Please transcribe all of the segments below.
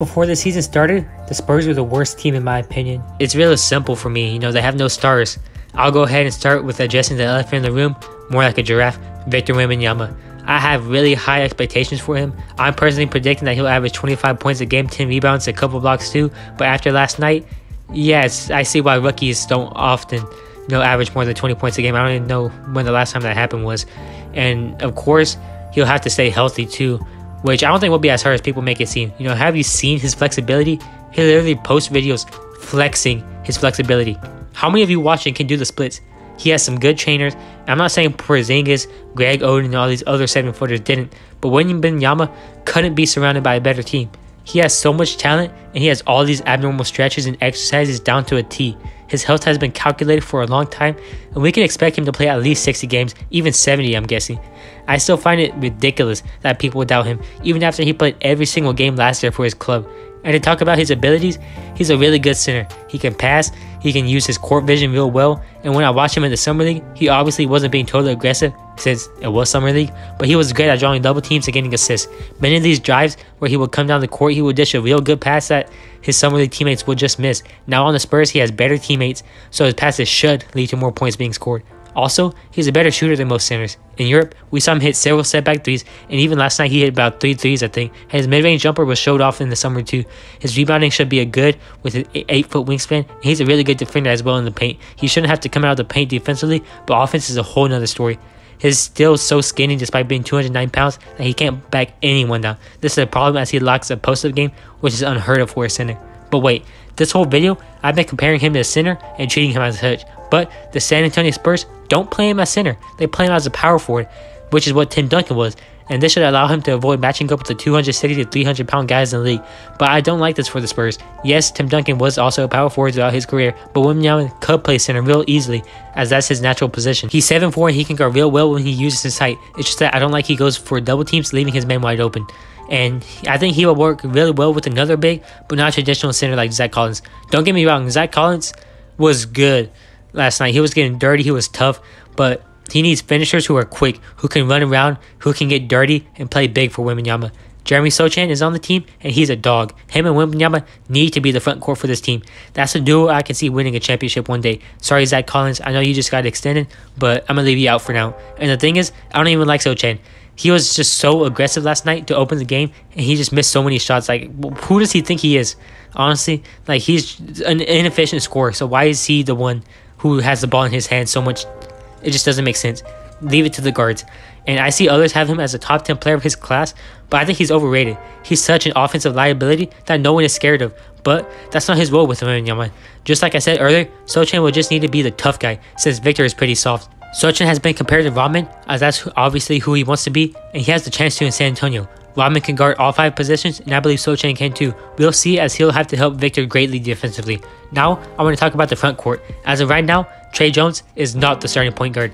Before the season started, the Spurs were the worst team in my opinion. It's really simple for me, you know, they have no stars. I'll go ahead and start with addressing the elephant in the room, more like a giraffe, Victor Wembanyama. I have really high expectations for him. I'm personally predicting that he'll average 25 points a game, 10 rebounds, a couple blocks too, but after last night, yes, I see why rookies don't often, you know, average more than 20 points a game. I don't even know when the last time that happened was. And of course, he'll have to stay healthy too, which I don't think will be as hard as people make it seem. You know, have you seen his flexibility? He literally posts videos flexing his flexibility. How many of you watching can do the splits? He has some good trainers. I'm not saying Porzingis, Greg Oden, and all these other 7-footers didn't, but Wembanyama couldn't be surrounded by a better team. He has so much talent, and he has all these abnormal stretches and exercises down to a T. His health has been calculated for a long time, and we can expect him to play at least 60 games, even 70, I'm guessing. I still find it ridiculous that people doubt him, even after he played every single game last year for his club. And to talk about his abilities, he's a really good center. He can pass, he can use his court vision real well, and when I watched him in the Summer League, he obviously wasn't being totally aggressive since it was Summer League, but he was great at drawing double teams and getting assists. Many of these drives where he would come down the court, he would dish a real good pass that his Summer League teammates would just miss. Now on the Spurs, he has better teammates, so his passes should lead to more points being scored. Also, he's a better shooter than most centers. In Europe, we saw him hit several setback threes, and even last night he hit about 3 threes, I think, and his mid-range jumper was showed off in the summer too. His rebounding should be a good with his 8-foot wingspan, and he's a really good defender as well in the paint. He shouldn't have to come out of the paint defensively, but offense is a whole nother story. He's still so skinny despite being 209 pounds that he can't back anyone down. This is a problem as he lacks a post-up game, which is unheard of for a center. But wait, this whole video, I've been comparing him to a center and treating him as such, but the San Antonio Spurs don't play him as center, they play him as a power forward, which is what Tim Duncan was, and this should allow him to avoid matching up with the 260 to 300 pound guys in the league, but I don't like this for the Spurs. Yes, Tim Duncan was also a power forward throughout his career, but Wembanyama could play center real easily, as that's his natural position. He's 7'4" and he can guard real well when he uses his height, it's just that I don't like he goes for double teams, leaving his man wide open. And I think he will work really well with another big, but not traditional center like Zach Collins. Don't get me wrong, Zach Collins was good last night. He was getting dirty, he was tough, but he needs finishers who are quick, who can run around, who can get dirty, and play big for Wembanyama. Jeremy Sochan is on the team, and he's a dog. Him and Wembanyama need to be the front court for this team. That's a duo I can see winning a championship one day. Sorry, Zach Collins, I know you just got extended, but I'm going to leave you out for now. And the thing is, I don't even like Sochan. He was just so aggressive last night to open the game, and he just missed so many shots. Like, who does he think he is? Honestly, like, he's an inefficient scorer, so why is he the one who has the ball in his hand so much? It just doesn't make sense. Leave it to the guards. And I see others have him as a top 10 player of his class, but I think he's overrated. He's such an offensive liability that no one is scared of, but that's not his role with Wembanyama. Just like I said earlier, Sochan will just need to be the tough guy since Victor is pretty soft. Sochan has been compared to Rodman, as that's obviously who he wants to be, and he has the chance to in San Antonio. Rodman can guard all 5 positions, and I believe Sochan can too. We'll see, as he'll have to help Victor greatly defensively. Now, I want to talk about the front court. As of right now, Trey Jones is not the starting point guard,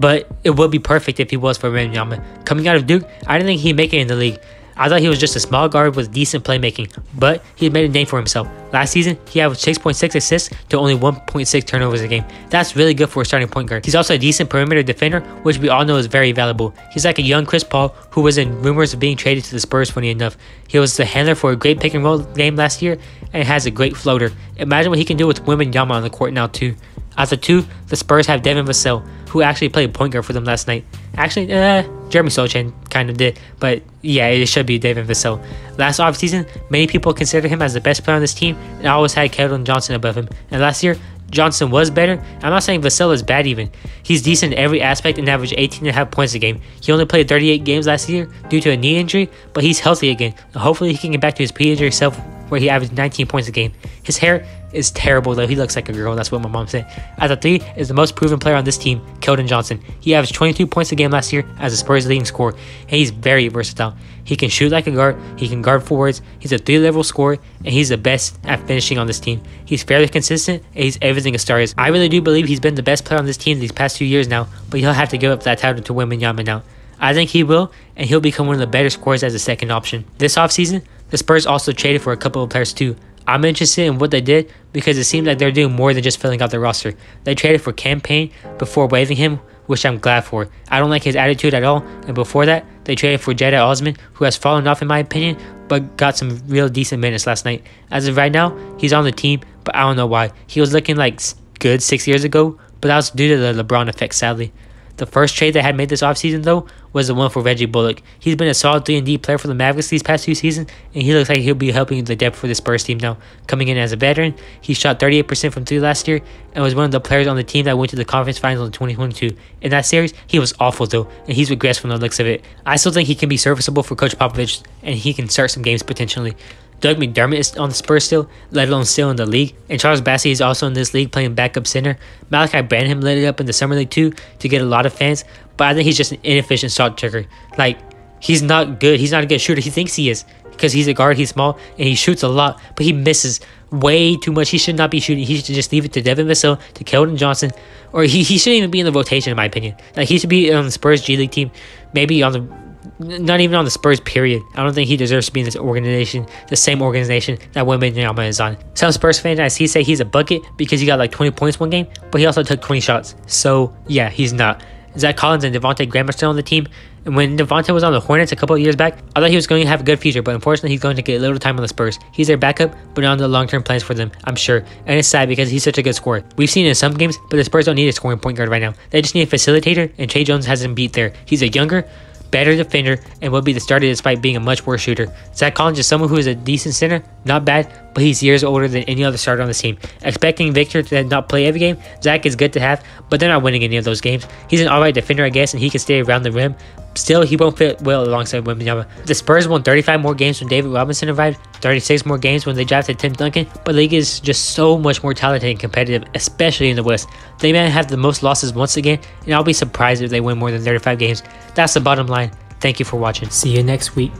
but it would be perfect if he was for Wembanyama. Coming out of Duke, I didn't think he'd make it in the league. I thought he was just a small guard with decent playmaking, but he made a name for himself. Last season, he averaged 6.6 assists to only 1.6 turnovers a game. That's really good for a starting point guard. He's also a decent perimeter defender, which we all know is very valuable. He's like a young Chris Paul who was in rumors of being traded to the Spurs, funny enough. He was the handler for a great pick and roll game last year and has a great floater. Imagine what he can do with Wembanyama on the court now too. As a 2, the Spurs have Devin Vassell, who actually played point guard for them last night. Actually, Jeremy Sochan kind of did, but yeah, it should be Devin Vassell. Last offseason, many people considered him as the best player on this team, and I always had Keldon Johnson above him. And last year, Johnson was better. I'm not saying Vassell is bad even. He's decent in every aspect and averaged 18.5 points a game. He only played 38 games last year due to a knee injury, but he's healthy again, and hopefully he can get back to his pre-injury self where he averaged 19 points a game. His hair is terrible though, he looks like a girl, that's what my mom said. At the 3 is the most proven player on this team, Keldon Johnson. He averaged 22 points a game last year as the Spurs leading scorer, and he's very versatile. He can shoot like a guard, he can guard forwards, he's a 3-level scorer, and he's the best at finishing on this team. He's fairly consistent, and he's everything a star is. I really do believe he's been the best player on this team these past 2 years now, but he'll have to give up that title to Wembanyama now. I think he will, and he'll become one of the better scorers as a second option. This offseason, the Spurs also traded for a couple of players too. I'm interested in what they did because it seems like they're doing more than just filling out their roster. They traded for Campain before waiving him, which I'm glad for. I don't like his attitude at all, and before that, they traded for Jedha Osman, who has fallen off in my opinion, but got some real decent minutes last night. As of right now, he's on the team, but I don't know why. He was looking like good 6 years ago, but that was due to the LeBron effect, sadly. The first trade they had made this offseason, though, was the one for Reggie Bullock. He's been a solid 3-and-D player for the Mavericks these past few seasons, and he looks like he'll be helping the depth for the Spurs team now. Coming in as a veteran, he shot 38% from 3 last year and was one of the players on the team that went to the conference finals in 2022. In that series, he was awful, though, and he's regressed from the looks of it. I still think he can be serviceable for Coach Popovich, and he can start some games potentially. Doug McDermott is on the Spurs still, let alone still in the league, and Charles Bassey is also in this league playing backup center. Malachi Branham lit it up in the summer league too to get a lot of fans, but I think he's just an inefficient shot checker. Like, he's not good. He's not a good shooter. He thinks he is because he's a guard, he's small, and he shoots a lot, but he misses way too much. He should not be shooting. He should just leave it to Devin Vassell, to Keldon Johnson, or he shouldn't even be in the rotation, in my opinion. Like, he should be on the Spurs G League team, maybe on the not even on the Spurs, period. I don't think he deserves to be in this organization, the same organization that Wembanyama is on. Some Spurs fans I see say he's a bucket because he got like 20 points one game, but he also took 20 shots. So yeah, he's not. Zach Collins and Devontae Graham are still on the team, and when Devontae was on the Hornets a couple of years back, I thought he was going to have a good future, but unfortunately he's going to get a little time on the Spurs. He's their backup, but not on the long-term plans for them, I'm sure, and it's sad because he's such a good scorer. We've seen it in some games, but the Spurs don't need a scoring point guard right now. They just need a facilitator, and Trey Jones hasn't beat there. He's a younger, better defender and will be the starter despite being a much worse shooter. Zach Collins is someone who is a decent center, not bad, but he's years older than any other starter on this team. Expecting Victor to not play every game, Zach is good to have, but they're not winning any of those games. He's an alright defender, I guess, and he can stay around the rim. Still, he won't fit well alongside Wembanyama. The Spurs won 35 more games when David Robinson arrived, 36 more games when they drafted Tim Duncan, but the league is just so much more talented and competitive, especially in the West. They may have the most losses once again, and I'll be surprised if they win more than 35 games. That's the bottom line. Thank you for watching. See you next week.